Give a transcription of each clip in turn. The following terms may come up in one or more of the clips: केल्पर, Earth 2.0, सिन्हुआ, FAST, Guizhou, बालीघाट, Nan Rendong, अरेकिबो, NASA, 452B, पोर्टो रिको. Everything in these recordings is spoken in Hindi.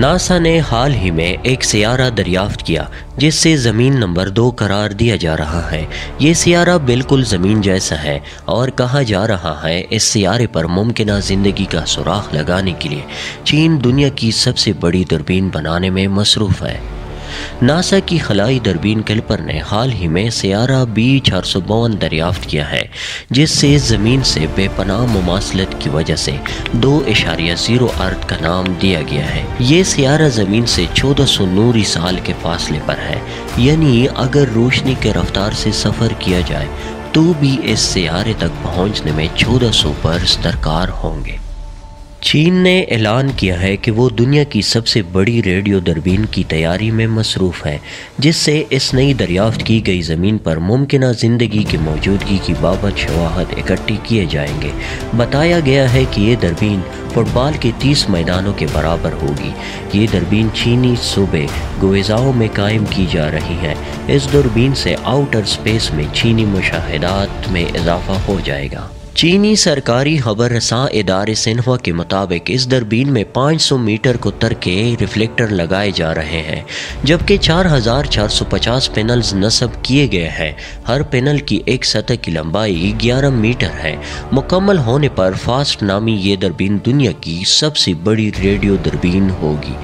नासा ने हाल ही में एक सियारा दरियाफ्त किया जिससे ज़मीन नंबर 2 करार दिया जा रहा है। ये सियारा बिल्कुल ज़मीन जैसा है और कहा जा रहा है इस सियारे पर मुमकिन ज़िंदगी का सुराख लगाने के लिए चीन दुनिया की सबसे बड़ी दूरबीन बनाने में मसरूफ़ है। नासा की खलाई दूरबीन केल्पर ने हाल ही में सियारा B-452 दरियाफ्त किया है जिससे ज़मीन से बेपनाह मुमासलत की वजह से 2.0 अर्थ का नाम दिया गया है। ये सियारा ज़मीन से 1400 नूरी साल के फासले पर है, यानी अगर रोशनी के रफ्तार से सफ़र किया जाए तो भी इस सियारे तक पहुँचने में 1400 बरस दरकार होंगे। चीन ने ऐलान किया है कि वो दुनिया की सबसे बड़ी रेडियो दूरबीन की तैयारी में मसरूफ़ है जिससे इस नई दरियाफ्त की गई ज़मीन पर मुमकिन ज़िंदगी की मौजूदगी की बाबत शवाहद इकट्ठी किए जाएंगे। बताया गया है कि ये दूरबीन फुटबॉल के 30 मैदानों के बराबर होगी। ये दूरबीन चीनी सूबे गुइज़ाओ में कायम की जा रही है। इस दूरबीन से आउटर स्पेस में चीनी मुशाहदात में इजाफा हो जाएगा। चीनी सरकारी खबर रसां इदारे सिन्हुआ के मुताबिक इस दूरबीन में 500 मीटर को तर के रिफ्लेक्टर लगाए जा रहे हैं, जबकि 4450 पैनल्स नस्ब किए गए हैं। हर पैनल की एक सतह की लंबाई 11 मीटर है। मुकम्मल होने पर फास्ट नामी ये दूरबीन दुनिया की सबसे बड़ी रेडियो दूरबीन होगी।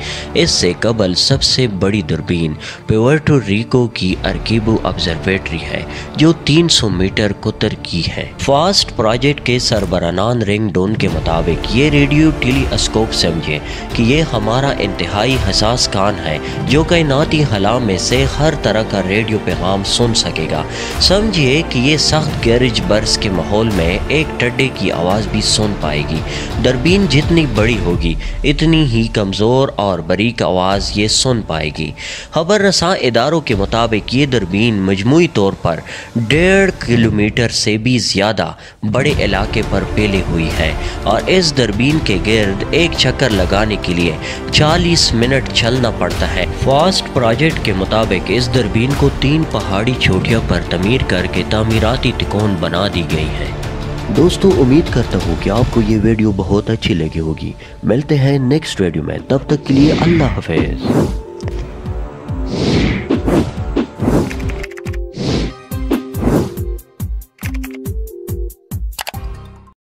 इससे कबल सबसे बड़ी दूरबीन पोर्टो रिको की अरेकिबो ऑब्जर्वेटरी है जो 300 मीटर को तर की है। फास्ट प्रोजेक्ट के सरबरा नान रेंगडोंग के मुताबिक ये रेडियो टेलीस्कोप समझें कि ये हमारा इंतहाई हसास कान है जो कायनाती हला में से हर तरह का रेडियो पैगाम सुन सकेगा। समझिए कि ये सख्त गरज बर्स के माहौल में एक टड्डे की आवाज़ भी सुन पाएगी। दूरबीन जितनी बड़ी होगी इतनी ही कमज़ोर और बारीक आवाज़ ये सुन पाएगी। खबर रसां इदारों के मुताबिक ये दूरबीन मजमूई तौर पर 1.5 किलोमीटर से भी ज़्यादा बड़े इलाके पर फैली हुई है और इस दूरबीन के गिर्द एक चक्कर लगाने के लिए 40 मिनट चलना पड़ता है। फास्ट प्रोजेक्ट के मुताबिक इस दूरबीन को 3 पहाड़ी चोटियों पर तमीर करके तामीराती तिकोन बना दी गई है। दोस्तों, उम्मीद करता हूँ कि आपको ये वीडियो बहुत अच्छी लगी होगी। मिलते हैं नेक्स्ट वीडियो में, तब तक के लिए अल्लाह हाफिज़।